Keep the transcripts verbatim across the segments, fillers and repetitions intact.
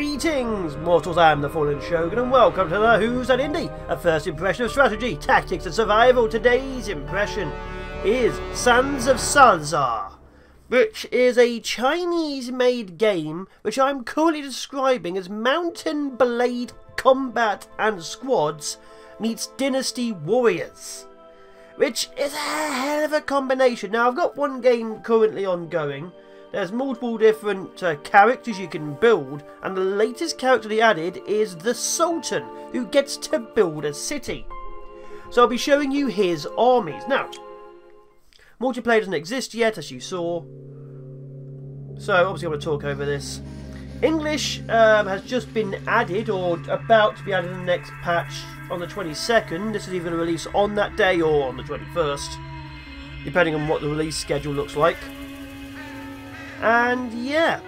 Greetings, mortals, I am the Fallen Shogun, and welcome to the Who's That Indie, a first impression of strategy, tactics and survival. Today's impression is Sands of Salzaar, which is a Chinese-made game which I'm currently describing as Mount and Blade Combat and Squads meets Dynasty Warriors, which is a hell of a combination. Now, I've got one game currently ongoing. There's multiple different uh, characters you can build, and the latest character they added is the Sultan, who gets to build a city. So I'll be showing you his armies. Now, multiplayer doesn't exist yet, as you saw. So, obviously I'm going to talk over this. English um, has just been added, or about to be added in the next patch on the twenty-second. This is either going to release on that day or on the twenty-first, depending on what the release schedule looks like. And yeah,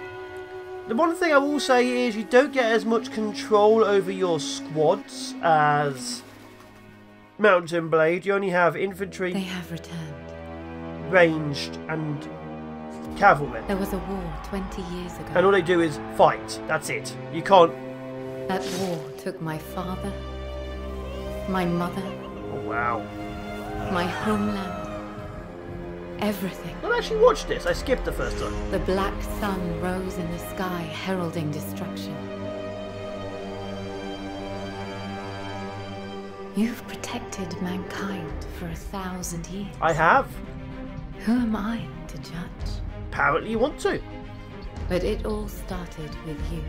the one thing I will say is you don't get as much control over your squads as Mount and Blade. You only have infantry, they have returned, ranged and cavalry. There was a war twenty years ago. And all they do is fight. That's it. You can't... That war took my father, my mother. Oh, wow. My homeland. Everything. I've actually watched this. I skipped the first time. The black sun rose in the sky, heralding destruction. You've protected mankind for a thousand years. I have. Who am I to judge? Apparently you want to. But it all started with you.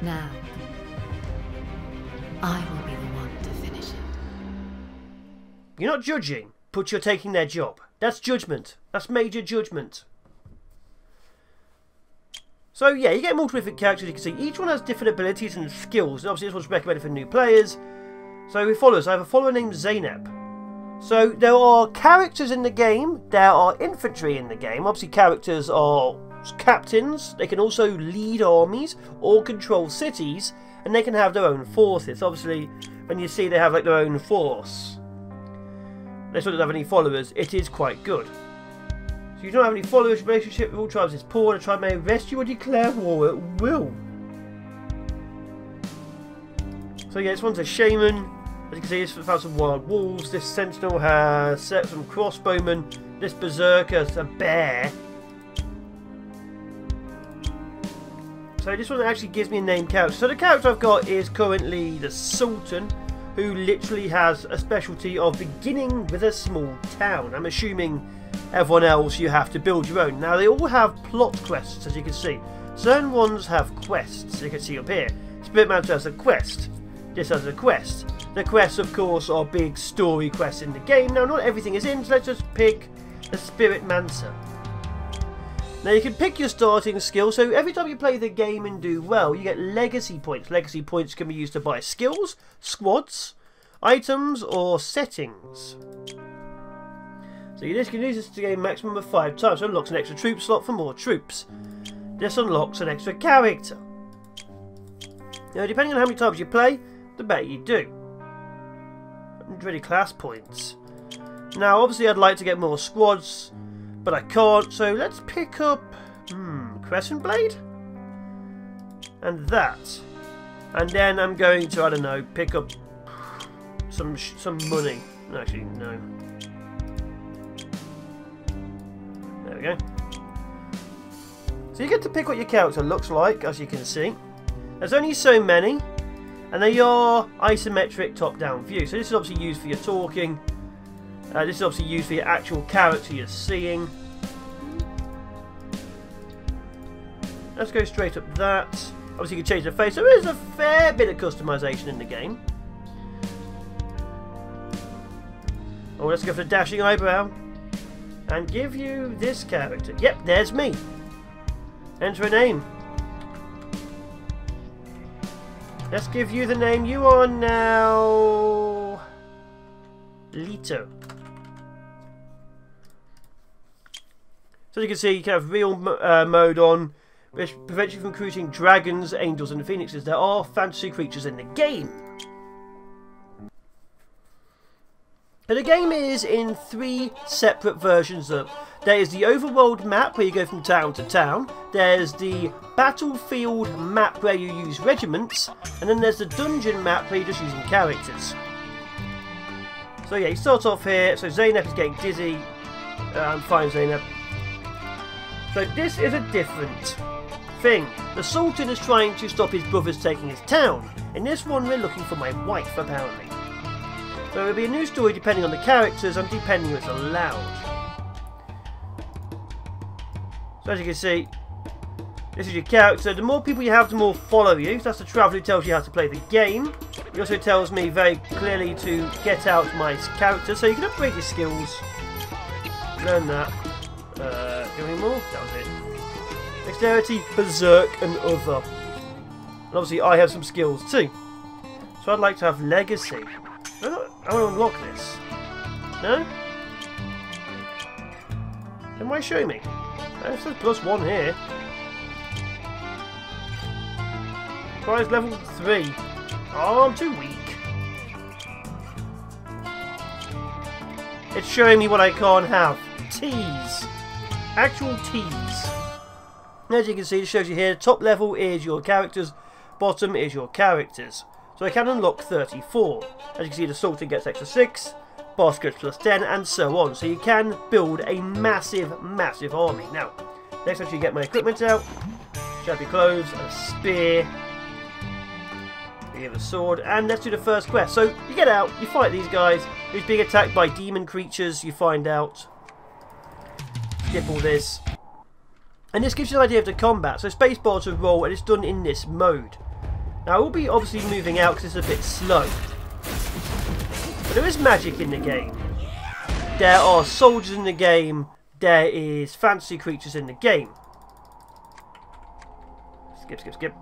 Now, I will be the one to finish it. You're not judging, but you're taking their job. That's judgment. That's major judgment. So yeah, you get multiple different characters. You can see each one has different abilities and skills. And obviously, this one's recommended for new players. So we follow us. I have a follower named Zeynep. So there are characters in the game. There are infantry in the game. Obviously, characters are captains. They can also lead armies or control cities, and they can have their own forces. Obviously, when you see they have like their own force. They don't have any followers. It is quite good. So you don't have any followers. Relationship with all tribes is poor. The tribe may arrest you or declare war at will. So yeah, this one's a shaman. As you can see, this has some wild wolves. This sentinel has set some crossbowmen. This berserker's a bear. So this one actually gives me a named character. So the character I've got is currently the Sultan, who literally has a specialty of beginning with a small town. I'm assuming everyone else you have to build your own. Now they all have plot quests, as you can see. Certain ones have quests, you can see up here. Spirit Mantra has a quest. This has a quest. The quests, of course, are big story quests in the game. Now not everything is in, so let's just pick the Spirit Mantra. Now you can pick your starting skill, so every time you play the game and do well, you get legacy points. Legacy points can be used to buy skills, squads, items, or settings. So you just can use this to gain maximum of five times. So it unlocks an extra troop slot for more troops. This unlocks an extra character. Now depending on how many times you play, the better you do. one hundred class points. Now obviously I'd like to get more squads, but I can't, so let's pick up hmm, Crescent Blade and that, and then I'm going to, I don't know, pick up some some money. Actually, no. There we go. So you get to pick what your character looks like, as you can see. There's only so many, and they are isometric top-down view. So this is obviously used for your talking. Uh, this is obviously used for your actual character you're seeing. Let's go straight up that. Obviously you can change the face. There is a fair bit of customization in the game. Oh, let's go for the dashing eyebrow. And give you this character. Yep, there's me. Enter a name. Let's give you the name you are now. Lito. So as you can see, you can have real uh, mode on, which prevents you from creating dragons, angels and phoenixes. There are fantasy creatures in the game. But the game is in three separate versions of. There is the overworld map where you go from town to town, there's the battlefield map where you use regiments, and then there's the dungeon map where you're just using characters. So yeah, you start off here, so Zeynep is getting dizzy. Uh, I'm fine, Zeynep. So this is a different thing. The Sultan is trying to stop his brothers taking his town. In this one we're looking for my wife, apparently. So it'll be a new story depending on the characters and depending what's allowed. So as you can see, this is your character. The more people you have, the more follow you. So that's the traveller who tells you how to play the game. He also tells me very clearly to get out my character, so you can upgrade your skills. Learn that. Uh, do any more? That was it. Dexterity, Berserk and other. And obviously I have some skills too. So I'd like to have Legacy. I want to unlock this. No? Then why show me? Oh, it says plus one here. Prize level three. Oh, I'm too weak. It's showing me what I can't have. Teas. Actual teas. As you can see, it shows you here. Top level is your characters. Bottom is your characters. So I can unlock thirty-four. As you can see, the Sultan gets extra six, boss gets plus ten, and so on. So you can build a massive, massive army. Now, next I should get my equipment out. Shabby clothes, a spear, we have a sword, and let's do the first quest. So you get out, you fight these guys, who's being attacked by demon creatures, you find out. Skip all this. And this gives you an idea of the combat. So spacebar to roll, and it's done in this mode. Now I will be obviously moving out because it's a bit slow. But there is magic in the game. There are soldiers in the game. There is fantasy creatures in the game. Skip, skip, skip.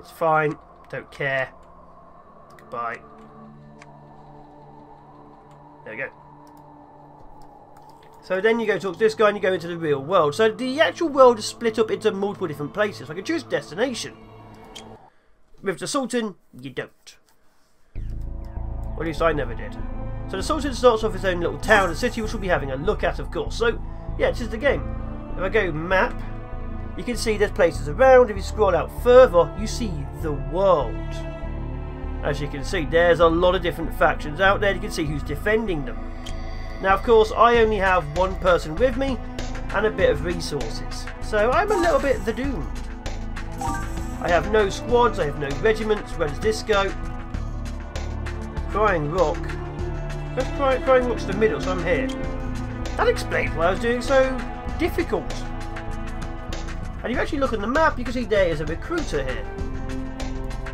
It's fine. Don't care. Goodbye. There we go. So then you go talk to this guy and you go into the real world. So the actual world is split up into multiple different places. I can choose destination. With the Sultan, you don't. Or at least I never did. So the Sultan starts off his own little town and city, which we'll be having a look at, of course. So, yeah, this is the game. If I go map, you can see there's places around. If you scroll out further, you see the world. As you can see, there's a lot of different factions out there. You can see who's defending them. Now, of course, I only have one person with me and a bit of resources, so I'm a little bit the doomed. I have no squads, I have no regiments. Where does this go? Crying Rock. That's Crying, Crying Rock's the middle, so I'm here. That explains why I was doing so difficult. And you actually look on the map, you can see there is a recruiter here.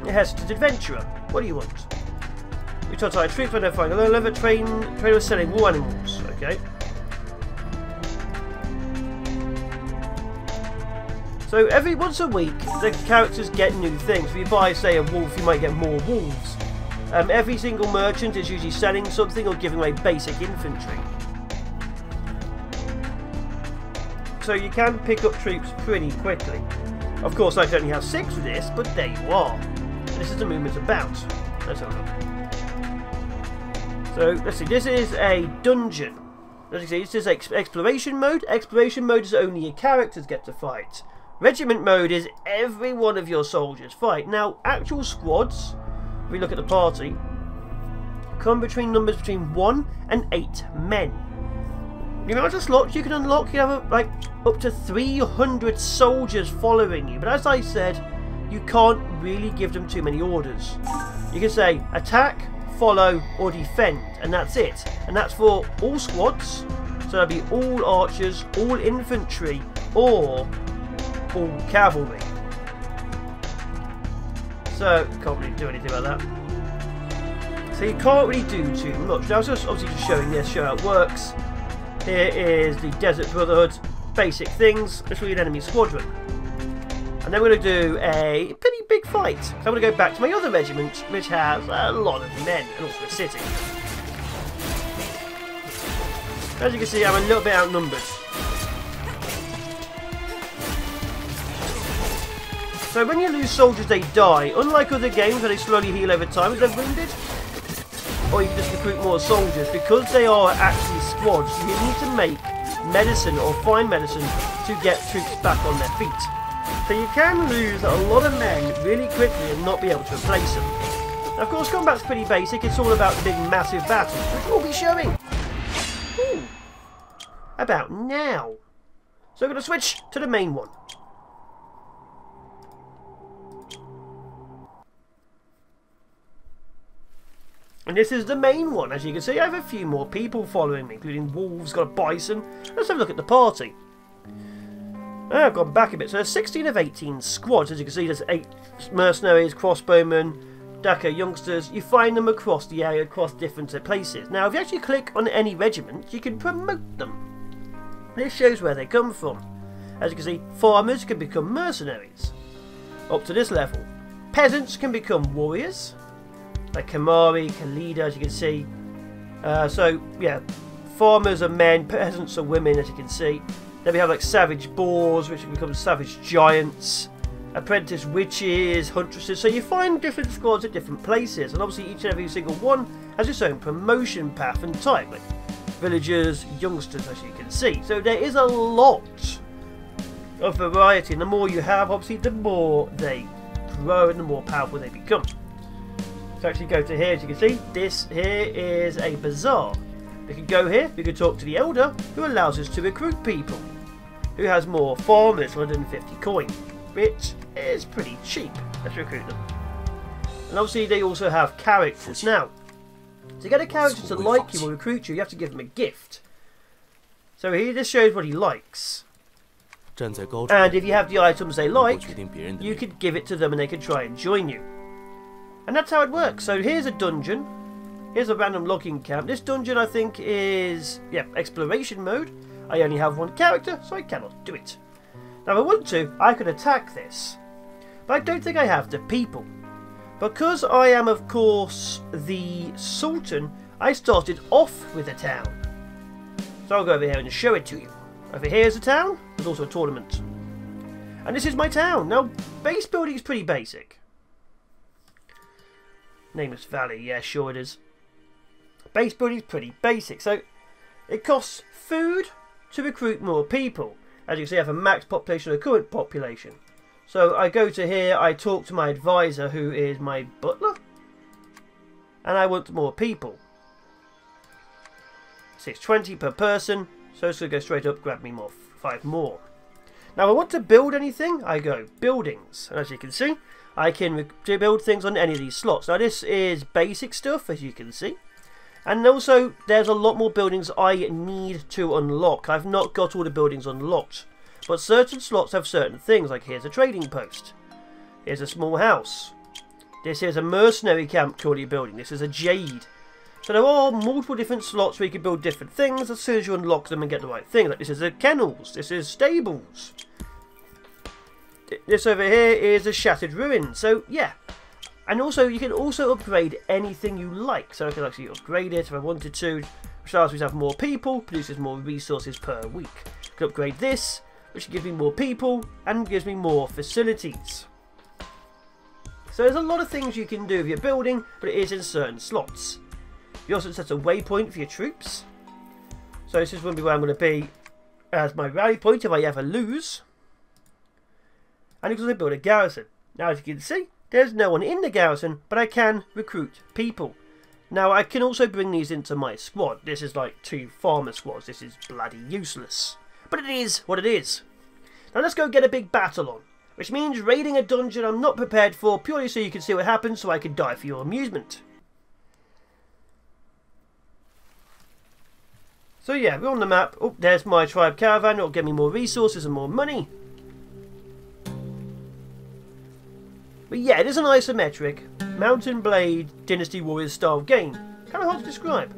It has to adventurer. What do you want? You try to treat for identifying a low level train trainer selling war animals, okay. So every once a week the characters get new things. If you buy, say, a wolf, you might get more wolves. Um, every single merchant is usually selling something or giving away basic infantry. So you can pick up troops pretty quickly. Of course I only have six for this, but there you are. And this is the movement about. Let's have a look. So, let's see, this is a dungeon. As you see, this is ex exploration mode. Exploration mode is only your characters get to fight. Regiment mode is every one of your soldiers fight. Now, actual squads, if we look at the party, come between numbers between one and eight men. The amount of slots you can unlock, you have like up to three hundred soldiers following you. But as I said, you can't really give them too many orders. You can say, attack, follow or defend, and that's it. And that's for all squads, so that'll be all archers, all infantry, or all cavalry. So can't really do anything about that. So you can't really do too much. Now I was just obviously just showing this, show how it works. Here is the Desert Brotherhood, basic things. Let's read an enemy squadron. And then we're going to do a pretty big fight. So I'm going to go back to my other regiment, which has a lot of men and also a city. As you can see, I'm a little bit outnumbered. So when you lose soldiers, they die. Unlike other games where they slowly heal over time if they're wounded, or or you can just recruit more soldiers. Because they are actually squads, you need to make medicine or find medicine to get troops back on their feet. So you can lose a lot of men really quickly and not be able to replace them. Now, of course, combat's pretty basic. It's all about big, massive battles, which we'll be showing Ooh. about now. So we're going to switch to the main one. And this is the main one. As you can see, I have a few more people following me, including wolves, got a bison. Let's have a look at the party. Oh, I've gone back a bit. So there's sixteen of eighteen squads. As you can see, there's eight mercenaries, crossbowmen, Dakar youngsters. You find them across the area, across different places. Now, if you actually click on any regiment, you can promote them. This shows where they come from. As you can see, farmers can become mercenaries up to this level. Peasants can become warriors. Like Kamari, Kalida, as you can see. Uh, so, yeah, farmers are men, peasants are women, as you can see. Then we have, like, savage boars, which can become savage giants. Apprentice witches, huntresses. So you find different squads at different places. And obviously each and every single one has its own promotion path and type. Like villagers, youngsters, as you can see. So there is a lot of variety. And the more you have, obviously, the more they grow and the more powerful they become. So actually go to here, as you can see, this here is a bazaar. We can go here, we can talk to the elder, who allows us to recruit people. Who has more farmers, one hundred fifty coin, which is pretty cheap. Let's recruit them. And obviously they also have characters. Now, to get a character to like you or recruit you, you have to give them a gift. So here, this shows what he likes. And if you have the items they like, you could give it to them and they can try and join you. And that's how it works. So here's a dungeon. Here's a random logging camp. This dungeon, I think, is yeah exploration mode. I only have one character, so I cannot do it. Now, if I want to, I could attack this. But I don't think I have the people. Because I am, of course, the Sultan, I started off with a town. So I'll go over here and show it to you. Over here is a town. There's also a tournament. And this is my town. Now, base building is pretty basic. Nameless Valley, yeah, sure it is. Base building is pretty basic, so it costs food to recruit more people. As you can see, I have a max population of the current population. So I go to here, I talk to my advisor, who is my butler, and I want more people. six twenty per person, so it's going to go straight up, grab me more, five more. Now, if I want to build anything, I go buildings, and as you can see, I can build things on any of these slots. Now, this is basic stuff, as you can see. And also, there's a lot more buildings I need to unlock. I've not got all the buildings unlocked. But certain slots have certain things, like here's a trading post. Here's a small house. This is a mercenary camp currently building. This is a jade. So there are multiple different slots where you can build different things as soon as you unlock them and get the right thing. Like this is the kennels. This is stables. This over here is a shattered ruin, so yeah. And also, you can also upgrade anything you like. So I can actually upgrade it if I wanted to. Which allows me to have more people, produces more resources per week. I can upgrade this, which gives me more people, and gives me more facilities. So there's a lot of things you can do with your building, but it is in certain slots. You also set a waypoint for your troops. So this is going to be where I'm going to be as my rally point if I ever lose. And you can also build a garrison. Now, as you can see, there's no one in the garrison, but I can recruit people. Now, I can also bring these into my squad. This is like two farmer squads. This is bloody useless. But it is what it is. Now, let's go get a big battle on. Which means raiding a dungeon I'm not prepared for, purely so you can see what happens, so I can die for your amusement. So, yeah, we're on the map. Oh, there's my tribe caravan. It'll give me more resources and more money. But yeah, it is an isometric, Mount and Blade, Dynasty Warriors style game. Kind of hard to describe.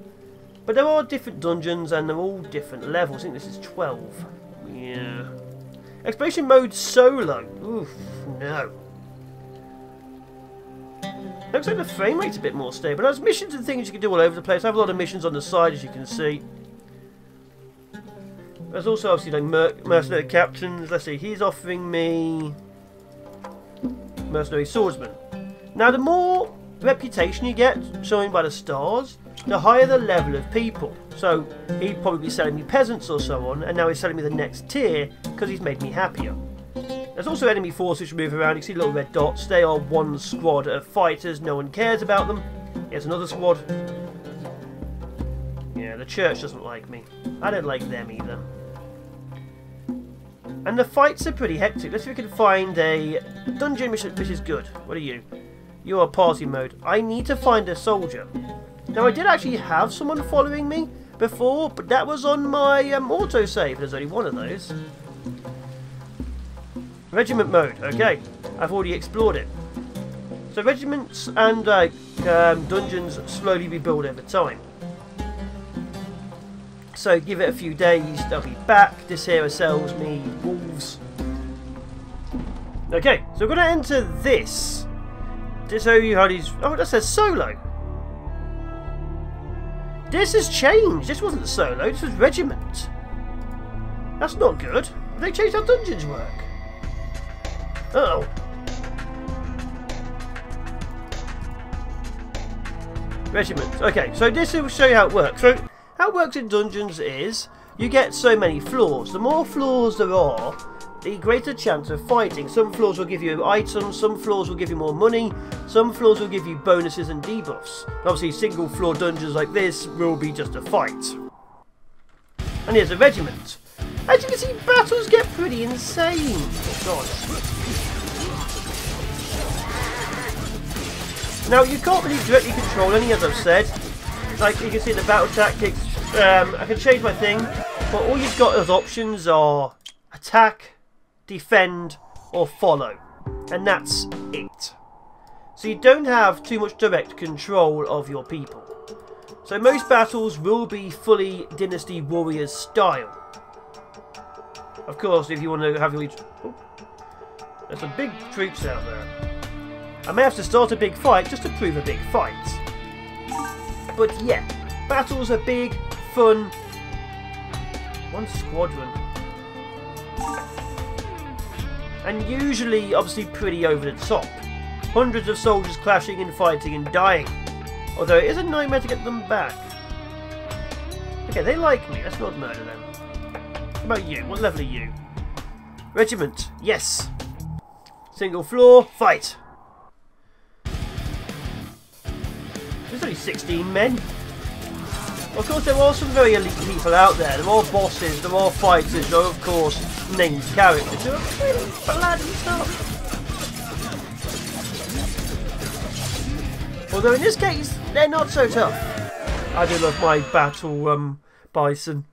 But there are different dungeons and they're all different levels. I think this is twelve. Yeah. Exploration mode solo. Oof, no. Looks like the frame rate's a bit more stable. There's missions and things you can do all over the place. I have a lot of missions on the side, as you can see. There's also obviously like mer mercenary captains. Let's see, he's offering me mercenary swordsman. Now, the more reputation you get, shown by the stars, the higher the level of people. So he'd probably be selling me peasants or so on, and now he's selling me the next tier because he's made me happier. There's also enemy forces which move around. You see little red dots. They are one squad of fighters. No one cares about them. Here's another squad. Yeah, the church doesn't like me. I don't like them either. And the fights are pretty hectic. Let's see if we can find a dungeon which is good. What are you? You are party mode. I need to find a soldier. Now, I did actually have someone following me before, but that was on my um, autosave. There's only one of those. Regiment mode. Okay. I've already explored it. So regiments and uh, um, dungeons slowly rebuild over time. So give it a few days, they'll be back. This here sells me wolves. Okay, so we're going to enter this to show you how these... Oh, that says solo. This has changed. This wasn't solo, this was regiment. That's not good. Have they changed how dungeons work? Uh-oh. Regiment. Okay, so this will show you how it works. So how it works in dungeons is you get so many floors. The more floors there are, the greater chance of fighting. Some floors will give you items, some floors will give you more money, some floors will give you bonuses and debuffs. Obviously single floor dungeons like this will be just a fight. And here's a regiment. As you can see, battles get pretty insane. Oh god. Now you can't really directly control any, as I've said. Like you can see the battle tactics. Um, I can change my thing, but all you've got as options are attack, defend, or follow, and that's it. So you don't have too much direct control of your people. So most battles will be fully Dynasty Warriors style. Of course, if you want to have your... Oh, there's some big troops out there. I may have to start a big fight just to prove a big fight. But yeah. Battles are big, fun. One squadron. And usually, obviously, pretty over the top. Hundreds of soldiers clashing and fighting and dying. Although it is a nightmare to get them back. Okay, they like me. Let's not murder them. What about you? What level are you? Regiment. Yes. Single floor. Fight. There's only sixteen men. Of course, there are some very elite people out there. There are bosses, there are fighters, there are, of course, named characters who are pretty bland and tough. Although, in this case, they're not so tough. I do love my battle um, bison.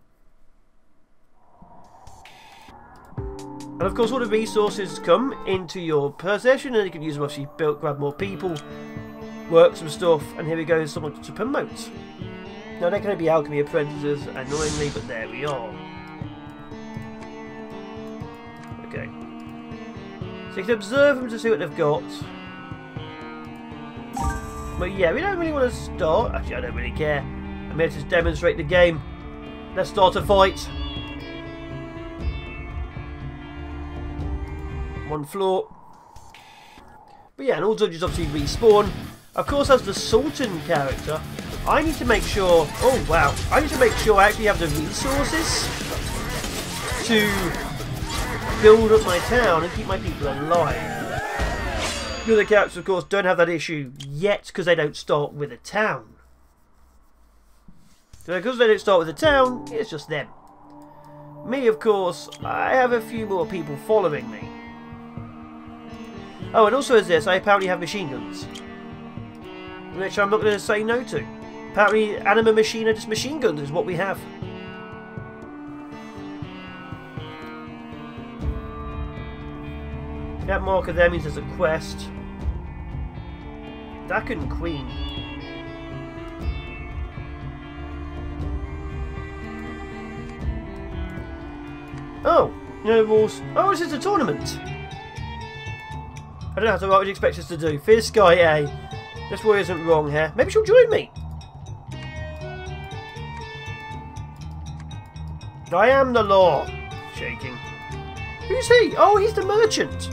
And, of course, all the resources come into your possession, and you can use them, obviously, build, grab more people, work some stuff, and here we go, someone to promote. Now, they're going to be alchemy apprentices, annoyingly, but there we are. Okay. So you can observe them to see what they've got. But yeah, we don't really want to start. Actually, I don't really care. I'm here to demonstrate the game. Let's start a fight. One floor. But yeah, and all dungeons obviously respawn. Of course, as the Sultan character, I need to make sure, oh wow, I need to make sure I actually have the resources to build up my town and keep my people alive. The other characters, of course, don't have that issue yet because they don't start with a town. So because they don't start with a town, it's just them. Me, of course, I have a few more people following me. Oh, and also is this, I apparently have machine guns, which I'm not going to say no to. Apparently, anima machina, just machine guns is what we have. That marker there means there's a quest. Dakin Queen. Oh, no rules. Oh, this is a tournament. I don't have to write what you expect us to do. Fierce Sky A. This warrior isn't wrong here. Maybe she'll join me. I am the law. Shaking. Who's he? Oh, he's the merchant.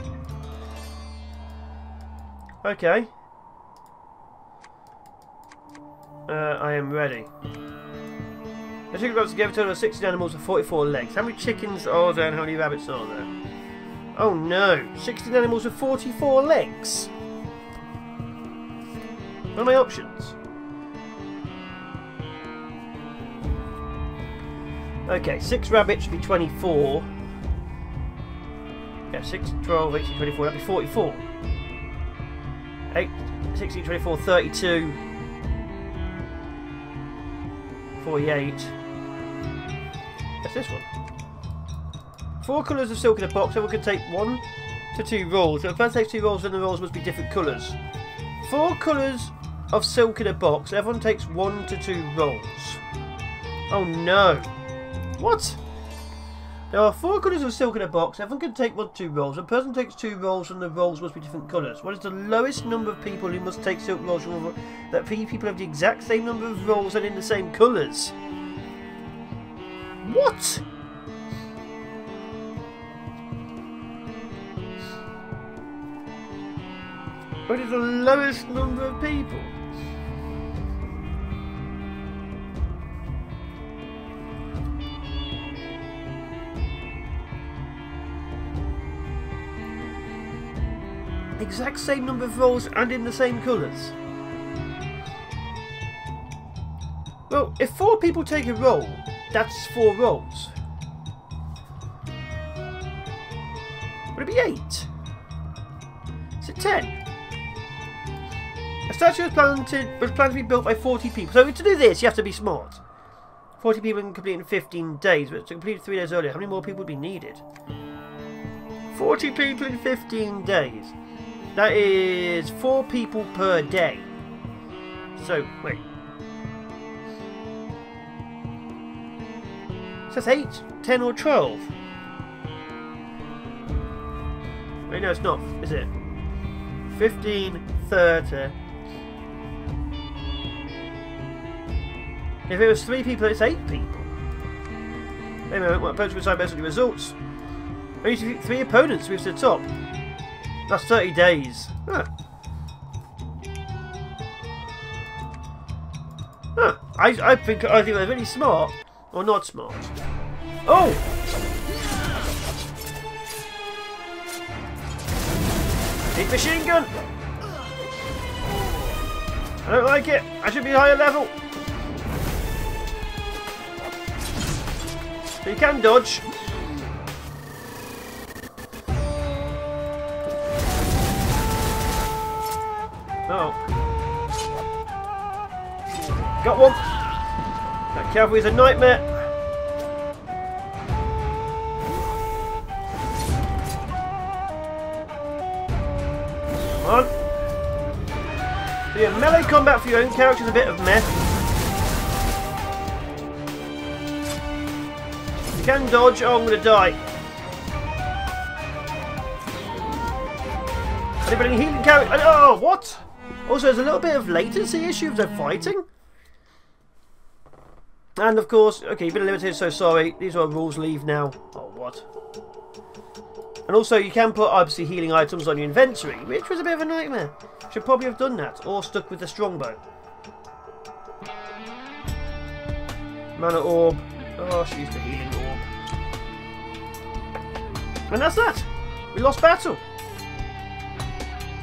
Okay. Uh, I am ready. The chicken crops gave a total of sixteen animals with forty-four legs. How many chickens are there and how many rabbits are there? Oh no! sixteen animals with forty-four legs! What are my options? Okay, six rabbits would be twenty-four. Yeah, six, twelve, eighteen, twenty-four, that'd be forty-four. eight, sixteen, twenty-four, thirty-two, forty-eight. That's this one. Four colours of silk in a box, everyone can take one to two rolls. So if that takes two rolls, then the rolls must be different colours. Four colours of silk in a box, everyone takes one to two rolls. Oh no! What? There are four colours of silk in a box, everyone can take one to two rolls. A person takes two rolls and the rolls must be different colours. What is the lowest number of people who must take silk rolls from one, that people have the exact same number of rolls and in the same colours? What? What is the lowest number of people? Exact same number of rolls and in the same colours. Well, if four people take a roll, that's four rolls. Would it be eight? Is it ten? A statue was planned to, was planned to be built by forty people. So to do this, you have to be smart. forty people can complete in fifteen days, but to complete three days earlier, how many more people would be needed? forty people in fifteen days. That is four people per day. So, wait. So that's eight, ten or twelve. Wait, no, it's not, is it? fifteen, thirty... If it was three people, it's eight people. Wait a minute, my opponents will decide based on the results. I need to pick three opponents to move to the top. That's thirty days. Huh. Huh. I, I think I think they're really smart or not smart. Oh! Big machine gun! I don't like it. I should be higher level. But you can dodge. Oh. Got one. That cavalry is a nightmare. Come on. So yeah, melee combat for your own character is a bit of mess. Can dodge, oh, I'm gonna die. Anybody healing carry? Oh, what? Also, there's a little bit of latency issue with their fighting. And of course, okay, you've been limited, so sorry. These are rules, leave now. Oh, what? And also, you can put obviously healing items on your inventory, which was a bit of a nightmare. Should probably have done that, or stuck with the strongbow. Mana orb. Oh, she used the healing orb. And that's that! We lost battle!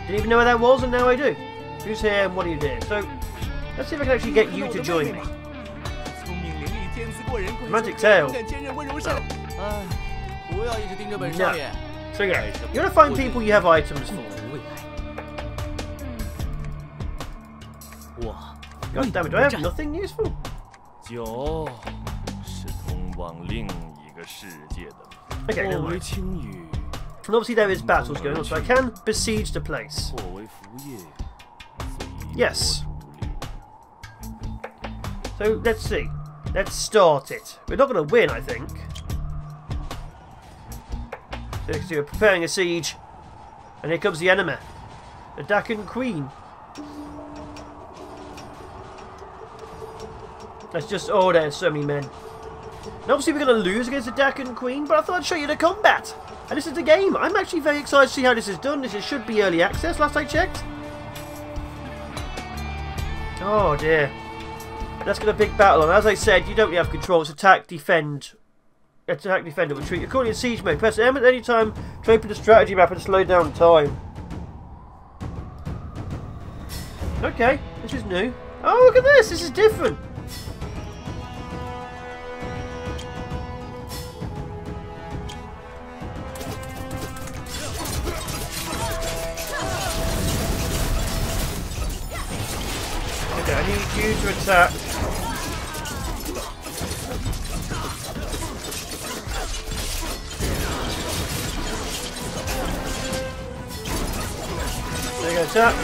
Didn't even know where that was and now I do. Who's here and what do you do? So, let's see if I can actually get you to join me. Magic Tail. No. So yeah, you want to find people you have items for. God damn it, do I have nothing useful? Okay, never mind. And obviously there is battles going on, so I can besiege the place. Yes. So, let's see. Let's start it. We're not going to win, I think. So, because we're preparing a siege. And here comes the enemy. The Dakin Queen. That's just... Oh, there's so many men. And obviously we're going to lose against the Dakin Queen, but I thought I'd show you the combat. And this is the game. I'm actually very excited to see how this is done. This is, should be early access, last I checked. Oh dear. Let's get a big battle on. As I said, you don't really have control. It's attack, defend, attack, defend, or retreat. According to siege mode, press M at any time to open the strategy map and slow down time. Okay, this is new. Oh, look at this! This is different. Okay, I need you to attack. There you go, attack.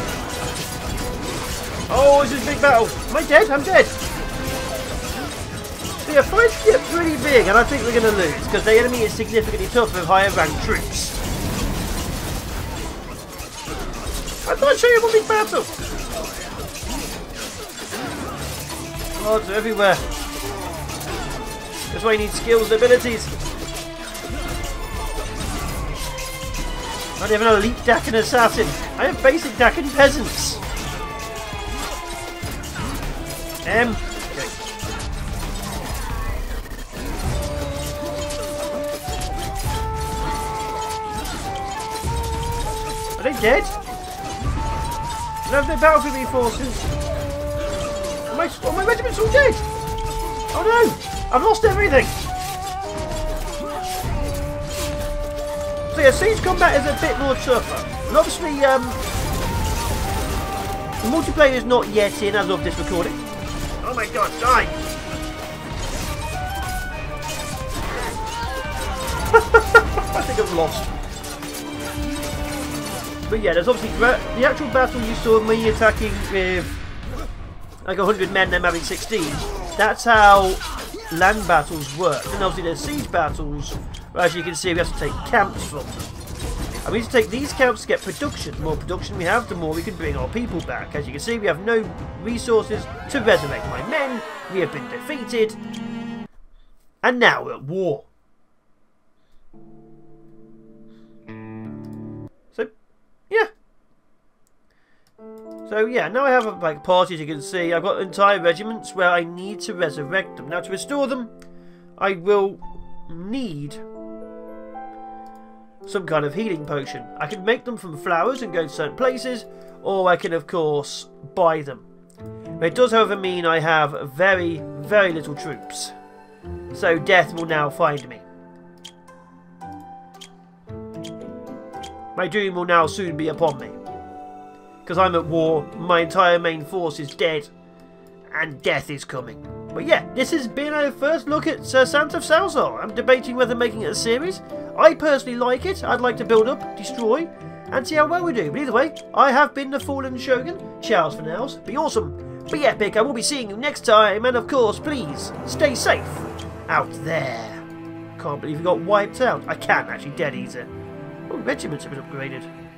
Oh, this is a big battle. Am I dead? I'm dead. So yeah, fights get pretty big, and I think we're going to lose, because the enemy is significantly tougher with higher ranked troops. I'm not sure you're a big battle. Cards are everywhere. That's why you need skills and abilities. Not even an elite Dakin assassin. I have basic Dakin peasants. M. Okay. Are they dead? I don't have no battlefield reinforcements. My, oh, my regiment's all dead! Oh no! I've lost everything! So yeah, siege combat is a bit more tougher. And obviously, um, the multiplayer is not yet in as of this recording. Oh my god, die! I think I've lost. But yeah, there's obviously the actual battle you saw me attacking with like a hundred men, them having sixteen. That's how land battles work. And obviously there's siege battles, where as you can see we have to take camps from them. And we need to take these camps to get production. The more production we have, the more we can bring our people back. As you can see, we have no resources to resurrect my men. We have been defeated, and now we're at war. So, yeah. So yeah, now I have a like party. As you can see, I've got entire regiments where I need to resurrect them. Now to restore them, I will need some kind of healing potion. I can make them from flowers and go to certain places, or I can of course buy them. It does, however, mean I have very, very little troops. So death will now find me. My doom will now soon be upon me. Because I'm at war, my entire main force is dead, and death is coming. But yeah, this has been our first look at uh, Sands of Salzaar. I'm debating whether making it a series. I personally like it. I'd like to build up, destroy, and see how well we do. But either way, I have been the Fallen Shogun. Ciao for now. Be awesome. Be epic. I will be seeing you next time. And of course, please, stay safe out there. Can't believe you got wiped out. I can, actually. Dead easy. Oh, regiments have been upgraded.